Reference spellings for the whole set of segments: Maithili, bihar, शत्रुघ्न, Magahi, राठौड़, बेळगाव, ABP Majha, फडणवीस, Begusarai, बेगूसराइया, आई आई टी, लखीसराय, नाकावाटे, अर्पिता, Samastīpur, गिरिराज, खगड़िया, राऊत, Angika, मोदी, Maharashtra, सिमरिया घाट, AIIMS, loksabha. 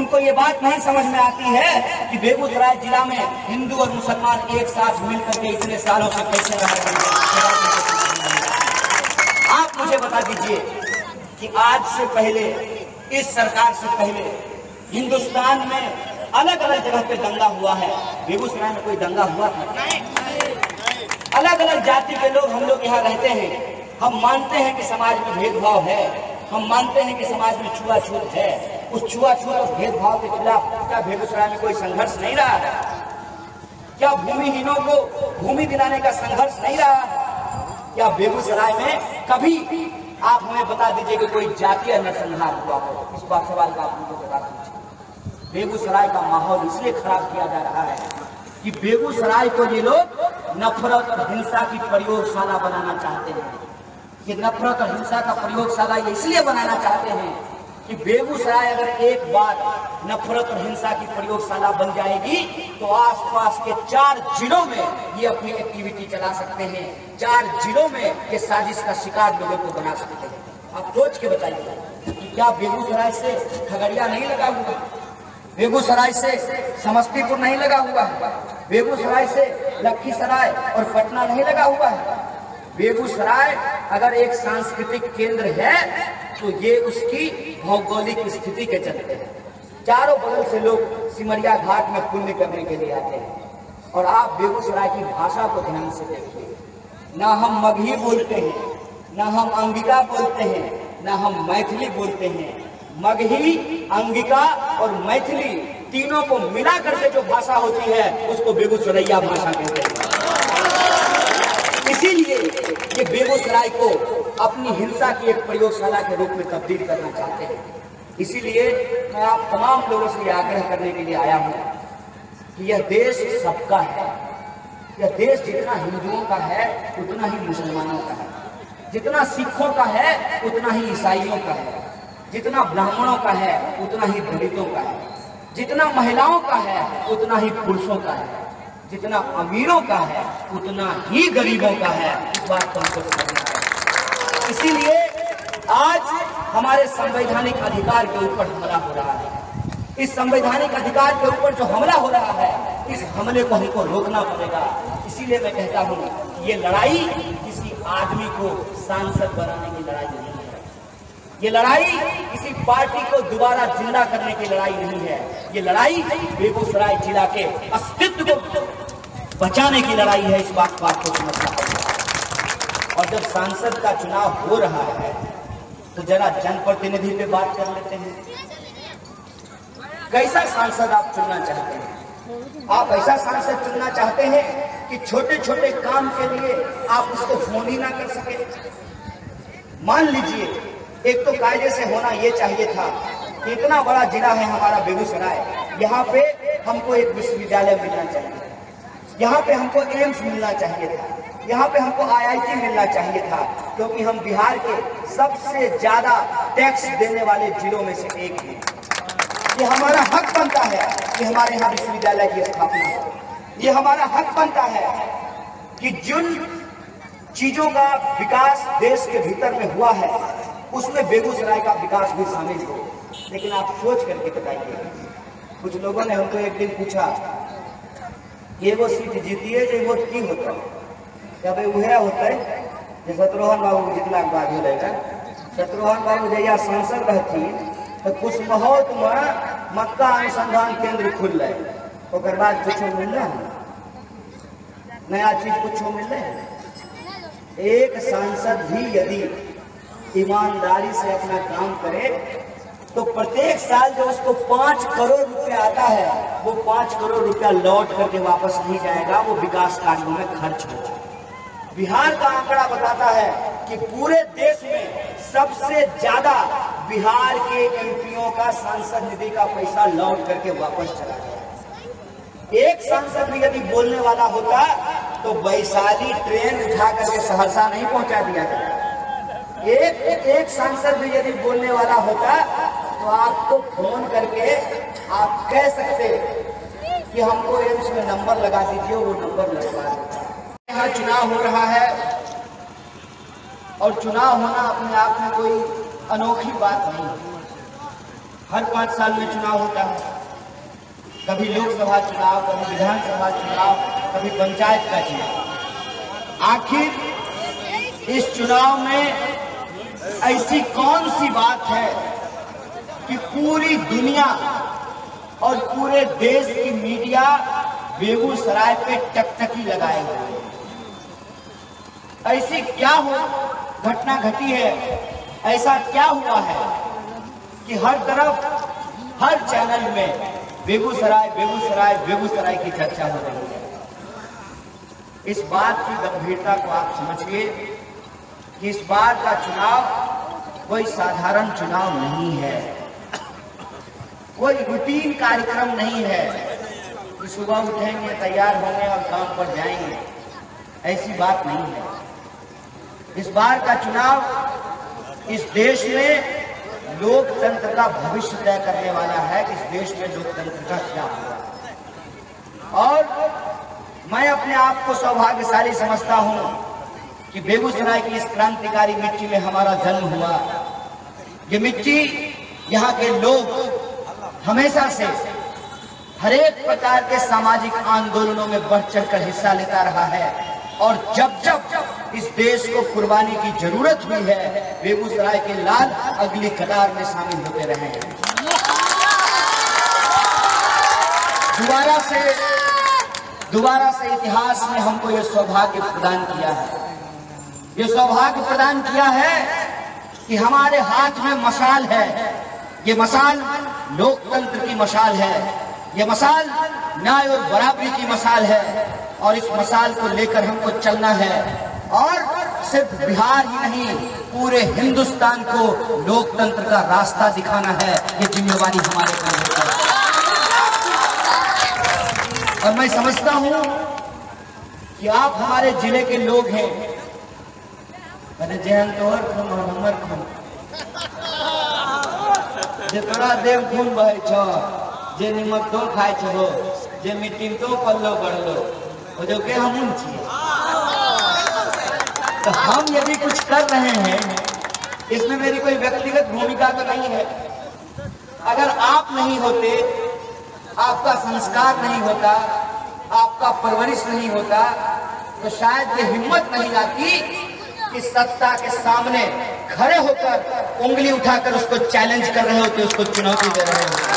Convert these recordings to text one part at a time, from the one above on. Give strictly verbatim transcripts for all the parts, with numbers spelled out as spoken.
उनको ये बात नहीं समझ में आती है कि बेगूसराय जिला में हिंदू और मुसलमान एक साथ मिलकर के इतने सालों से कैसे रह रहे हैं। आप मुझे बता दीजिए कि आज से पहले, इस सरकार से पहले हिंदुस्तान में अलग अलग जगह पे दंगा हुआ है, बेगूसराय में कोई दंगा हुआ था? अलग अलग जाति के लोग हम लोग यहाँ रहते हैं, हम मानते हैं कि समाज में भेदभाव है, हम मानते हैं कि समाज में छुआछूत है। उस छुआछूत और भेदभाव के खिलाफ क्या बेगूसराय में कोई संघर्ष नहीं रहा है? क्या भूमिहीनों को भूमि दिलाने का संघर्ष नहीं रहा है? क्या बेगूसराय में कभी आप हमें बता दीजिए कि कोई जातीय नरसंहार हुआ हो? इस बात सवाल का आप मुझे बता दीजिए। बेगूसराय का माहौल इसलिए खराब किया जा रहा है कि बेगूसराय को ये लोग नफरत और हिंसा की प्रयोगशाला बनाना चाहते हैं। ये नफरत और हिंसा का प्रयोगशाला ये इसलिए बनाना चाहते हैं कि बेगूसराय अगर एक बार नफरत और हिंसा की प्रयोगशाला बन जाएगी तो आसपास के चार जिलों में ये अपनी एक्टिविटी चला सकते हैं, चार जिलों में ये साजिश का शिकार लोगों को बना सकते हैं। आप सोच के बताइए कि क्या बेगूसराय से खगड़िया नहीं लगा हुआ, बेगूसराय से समस्तीपुर नहीं लगा हुआ, बेगूसराय से लखीसराय और पटना नहीं लगा हुआ है? बेगूसराय अगर एक सांस्कृतिक केंद्र है तो ये उसकी भौगोलिक स्थिति के चलते है। चारों बगल से लोग सिमरिया घाट में पुण्य करने के लिए आते हैं। और आप बेगूसराय की भाषा को ध्यान से देखिए, ना हम मगही बोलते हैं, ना हम अंगिका बोलते हैं, ना हम मैथिली बोलते हैं। मगही, अंगिका और मैथिली तीनों को मिला करके जो भाषा होती है उसको बेगूसराइया भाषा कहते हैं। इसीलिए ये बेगूसराय को अपनी हिंसा की एक प्रयोगशाला के रूप में तब्दील करना चाहते हैं। इसीलिए मैं आप तमाम लोगों से यह आग्रह करने के लिए आया हूँ कि यह देश सबका है। यह देश जितना हिंदुओं का है उतना ही मुसलमानों का है, जितना सिखों का है उतना ही ईसाइयों का है, जितना ब्राह्मणों का है उतना ही दलितों का है, जितना महिलाओं का है उतना ही पुरुषों का है, जितना अमीरों का है उतना ही गरीबों का है। इस बात को हमको समझना है। इसीलिए आज हमारे संवैधानिक अधिकार के ऊपर हमला हो रहा है। इस संवैधानिक अधिकार के ऊपर जो हमला हो रहा है, इस हमले को हमको रोकना पड़ेगा। इसीलिए मैं कहता हूँ ये लड़ाई किसी आदमी को सांसद बनाने की लड़ाई नहीं है, ये लड़ाई किसी पार्टी को दोबारा जिंदा करने की लड़ाई नहीं है, ये लड़ाई बेगूसराय जिला के अस्तित्व को बचाने की लड़ाई है। इस बात को आपको समझना है। और जब सांसद का चुनाव हो रहा है तो जरा जनप्रतिनिधि पे बात कर लेते हैं, कैसा सांसद आप चुनना चाहते हैं? आप ऐसा सांसद चुनना चाहते हैं कि छोटे छोटे काम के लिए आप उसको फोन ही ना कर सके। मान लीजिए एक तो कायदे से होना ये चाहिए था कि इतना बड़ा जिला है हमारा बेगूसराय, यहाँ पे हमको एक विश्वविद्यालय मिलना चाहिए, यहाँ पे हमको एम्स मिलना चाहिए था, यहाँ पे हमको आई आई टी मिलना चाहिए था, क्योंकि हम बिहार के सबसे ज्यादा टैक्स देने वाले जिलों में से एक हैं। ये हमारा हक बनता है कि हमारे यहाँ विश्वविद्यालय की स्थापना हो। ये हमारा हक बनता है कि जिन चीजों का विकास देश के भीतर में हुआ है उसमें बेगूसराय का विकास भी शामिल हो। लेकिन आप सोच करके बताइए, कुछ लोगों ने हमको एक दिन पूछा ये वो सीट जीतिए जो वोट की होता है, जब वह होता है जो शत्रुघ्न बाबू जितना बात रहेगा, शत्रुघ्न बाबू जहिया सांसद रहती तो कुछ बहुत में मक्का अनुसंधान केंद्र खुल रहे, और बाद कुछ मिल रहा है नया चीज कुछ मिल रहा है। एक सांसद भी यदि ईमानदारी से अपना काम करे तो प्रत्येक साल जो उसको पाँच करोड़ रुपया आता है वो पाँच करोड़ रुपया लौट करके वापस नहीं जाएगा, वो विकास कार्यों में खर्च हो जाएगा। बिहार का आंकड़ा बताता है कि पूरे देश में सबसे ज्यादा बिहार के एमपीओं का सांसद निधि का पैसा लौट करके वापस चला गया। एक सांसद भी यदि बोलने वाला होता तो वैशाली ट्रेन उठा करके सहरसा नहीं पहुँचा दिया जाता। एक एक, एक सांसद भी यदि बोलने वाला होता तो आपको फोन करके आप कह सकते कि हमको एम्स में नंबर लगा दीजिए, वो नंबर लगवा देता। यहाँ चुनाव हो रहा है और चुनाव होना अपने आप में कोई अनोखी बात नहीं है। हर पाँच साल में चुनाव होता है, कभी लोकसभा चुनाव, कभी विधानसभा चुनाव, कभी पंचायत का चुनाव। आखिर इस चुनाव में ऐसी कौन सी बात है कि पूरी दुनिया और पूरे देश की मीडिया बेगूसराय पे टकटकी लगाए हुए है? ऐसी क्या हो घटना घटी है, ऐसा क्या हुआ है कि हर तरफ हर चैनल में बेगूसराय बेगूसराय बेगूसराय की चर्चा हो रही है? इस बात की गंभीरता को आप समझिए कि इस बार का चुनाव कोई साधारण चुनाव नहीं है, कोई रूटीन कार्यक्रम नहीं है कि सुबह उठेंगे, तैयार होंगे और काम पर जाएंगे, ऐसी बात नहीं है। इस बार का चुनाव इस देश में लोकतंत्र का भविष्य तय करने वाला है। इस देश में लोकतंत्र का क्या होगा? और मैं अपने आप को सौभाग्यशाली समझता हूं कि बेगूसराय की इस क्रांतिकारी मिट्टी में हमारा जन्म हुआ। ये मिट्टी, यहाँ के लोग हमेशा से हरेक प्रकार के सामाजिक आंदोलनों में बढ़ चढ़ कर हिस्सा लेता रहा है और जब जब इस देश को कुर्बानी की जरूरत हुई है, बेगूसराय के लाल अगली कतार में शामिल होते रहे हैं। दोबारा से दोबारा से इतिहास ने हमको यह सौभाग्य प्रदान किया है, यह सौभाग्य प्रदान किया है कि हमारे हाथ में मशाल है। ये मशाल लोकतंत्र की मशाल है, ये मशाल न्याय और बराबरी की मशाल है और इस मशाल को लेकर हमको चलना है और सिर्फ बिहार ही नहीं, पूरे हिंदुस्तान को लोकतंत्र का रास्ता दिखाना है। ये जिम्मेवारी हमारे कंधों पर है और मैं समझता हूं कि आप हमारे जिले के लोग हैं। अरे जयंत और खून और हमर खून जे तोरा देव खून बहे छो, जे निमक तो खाए छो, जे मिट्टी में तो पल्लो बढ़लो, वो जो के हम छिए। तो हम यदि कुछ कर रहे हैं, इसमें मेरी कोई व्यक्तिगत भूमिका तो नहीं है। अगर आप नहीं होते, आपका संस्कार नहीं होता, आपका परवरिश नहीं होता, तो शायद ये हिम्मत नहीं आती कि सत्ता के सामने खड़े होकर उंगली उठाकर उसको चैलेंज कर रहे होते, उसको चुनौती दे रहे होते।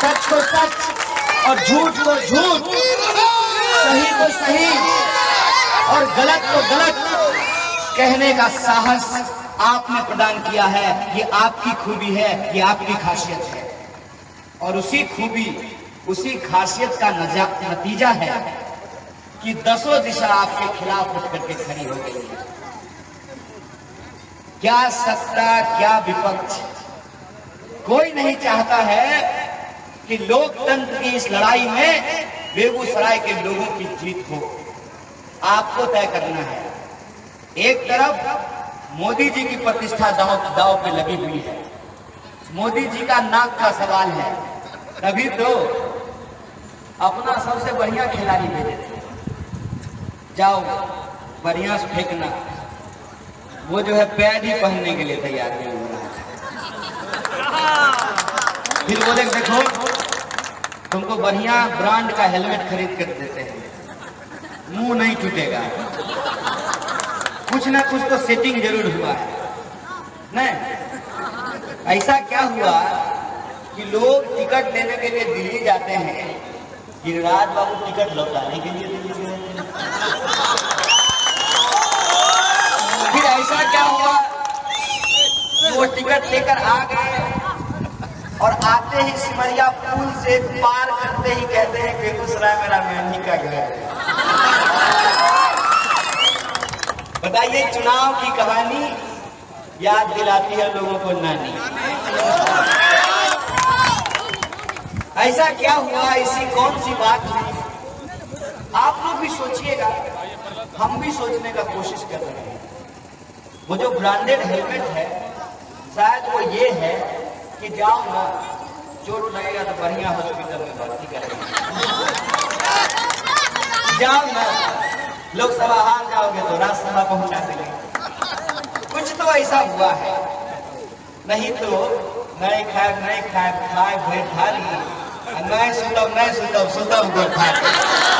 सच को सच और झूठ को झूठ, सही को सही और गलत को गलत कहने का साहस आपने प्रदान किया है। ये आपकी खूबी है, ये आपकी खासियत है और उसी खूबी, उसी खासियत का नतीजा है कि दसों दिशा आपके खिलाफ उठ करके खड़ी हो गई है। क्या सत्ता, क्या विपक्ष, कोई नहीं चाहता है कि लोकतंत्र की इस लड़ाई में बेगूसराय के लोगों की जीत हो। आपको तय करना है। एक तरफ मोदी जी की प्रतिष्ठा दांव दांव पे लगी हुई है, मोदी जी का नाक का सवाल है, तभी तो अपना सबसे बढ़िया खिलाड़ी भेजे जाओ, बढ़िया से फेंकना, वो जो है पैड ही पहनने के लिए तैयार नहीं हो रहा। फिर बोले देखो तुमको बढ़िया ब्रांड का हेलमेट खरीद कर देते हैं, मुंह नहीं टूटेगा। कुछ ना कुछ तो सेटिंग जरूर हुआ है नहीं? ऐसा क्या हुआ कि लोग टिकट लेने के लिए दिल्ली जाते हैं, गिरिराज बाबू टिकट लौटाने के लिए दिल्ली गए? फिर ऐसा क्या हुआ कि वो टिकट लेकर आ गए और आते ही सिमरिया पुल से पार करते ही कहते हैं बेगूसराय मेरा मेहंदी का घर है। बताइए, चुनाव की कहानी याद दिलाती है लोगों को नानी। ऐसा क्या हुआ, ऐसी कौन सी बात हुई? आप लोग भी सोचिएगा, हम भी सोचने का कोशिश कर रहे हैं। वो जो ब्रांडेड हेलमेट है, शायद वो ये है कि जाओ ना, चोट लगेगा तो बढ़िया हॉस्पिटल में भर्ती करेंगे, जाओ ना लोकसभा हार जाओगे तो राज्यसभा पहुंचा देंगे। कुछ तो ऐसा हुआ है, नहीं तो नहीं खाए नहीं खाए खाए भेट थाली नहीं सुतब नहीं सुतब सुतब गोट थाली।